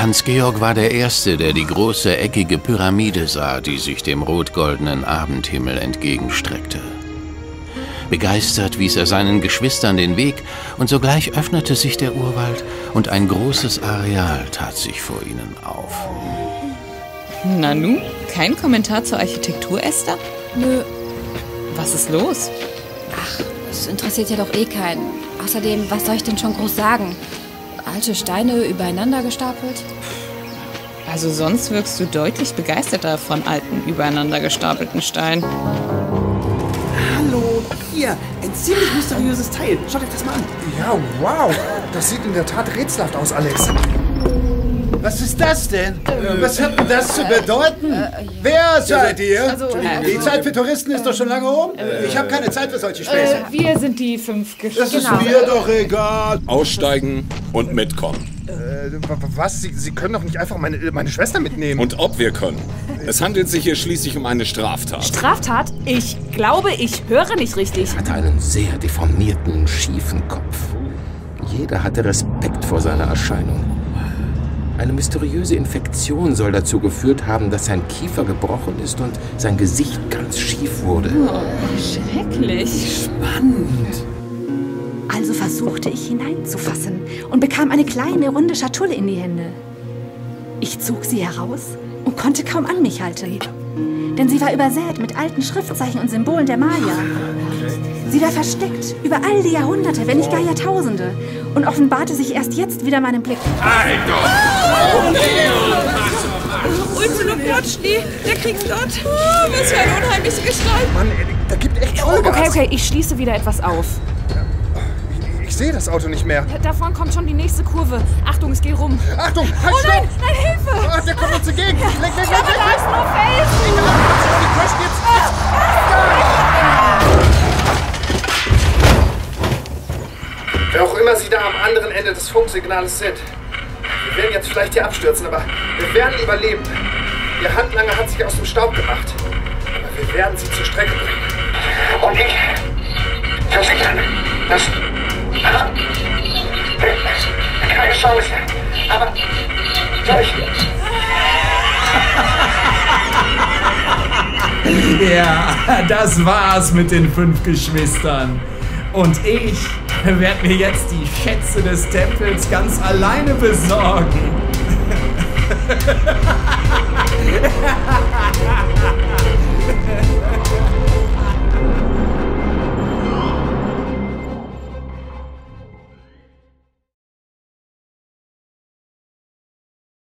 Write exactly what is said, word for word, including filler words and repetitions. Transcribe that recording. Hans-Georg war der Erste, der die große, eckige Pyramide sah, die sich dem rot-goldenen Abendhimmel entgegenstreckte. Begeistert wies er seinen Geschwistern den Weg, und sogleich öffnete sich der Urwald, und ein großes Areal tat sich vor ihnen auf. Na nun, kein Kommentar zur Architektur, Esther? Nö. Was ist los? Ach, das interessiert ja doch eh keinen. Außerdem, was soll ich denn schon groß sagen? Alte Steine übereinander gestapelt? Also sonst wirkst du deutlich begeisterter von alten, übereinander gestapelten Steinen. Hallo, hier, ein ziemlich mysteriöses Teil. Schaut euch das mal an. Ja, wow, das sieht in der Tat rätselhaft aus, Alex. Was ist das denn? Ähm, Was hat denn das zu bedeuten? Äh, äh, ja. Wer seid ihr? Also, äh, die Zeit für Touristen ist äh, doch schon lange um. Äh, ich habe keine Zeit für solche Späße. Äh, wir sind die fünf Geschwister. Das genau. ist mir doch egal. Aussteigen und mitkommen. Äh, was? Sie, Sie können doch nicht einfach meine, meine Schwester mitnehmen. Und ob wir können. Es handelt sich hier schließlich um eine Straftat. Straftat? Ich glaube, ich höre nicht richtig. Er hat einen sehr deformierten, schiefen Kopf. Jeder hatte Respekt vor seiner Erscheinung. Eine mysteriöse Infektion soll dazu geführt haben, dass sein Kiefer gebrochen ist und sein Gesicht ganz schief wurde. Oh, schrecklich. Spannend. Also versuchte ich hineinzufassen und bekam eine kleine, runde Schatulle in die Hände. Ich zog sie heraus und konnte kaum an mich halten. Denn sie war übersät mit alten Schriftzeichen und Symbolen der Maya. Sie war versteckt über all die Jahrhunderte, wenn nicht gar Jahrtausende, und offenbarte sich erst jetzt wieder meinem Blick. Ursula Plotschny, der Kriegsgott. Oh, was für eine unheimliche Gestalt. Mann, da gibt echt Vollgas. Okay, okay, ich schließe wieder etwas auf. Ich, ich sehe das Auto nicht mehr. Da vorne kommt schon die nächste Kurve. Achtung, es geht rum. Achtung, halt! Oh nein, nein, Hilfe! Oh, der kommt uns entgegen. Ja. Leck, leck, leck, leck. Das ist jetzt. Wer auch immer Sie da am anderen Ende des Funksignales sind, wir werden jetzt vielleicht hier abstürzen, aber wir werden überleben. Ihr Handlanger hat sich aus dem Staub gemacht, aber wir werden Sie zur Strecke bringen. Und ich versichere, dass keine Chance, aber solche. Ja, das war's mit den fünf Geschwistern. Und ich werde mir jetzt die Schätze des Tempels ganz alleine besorgen.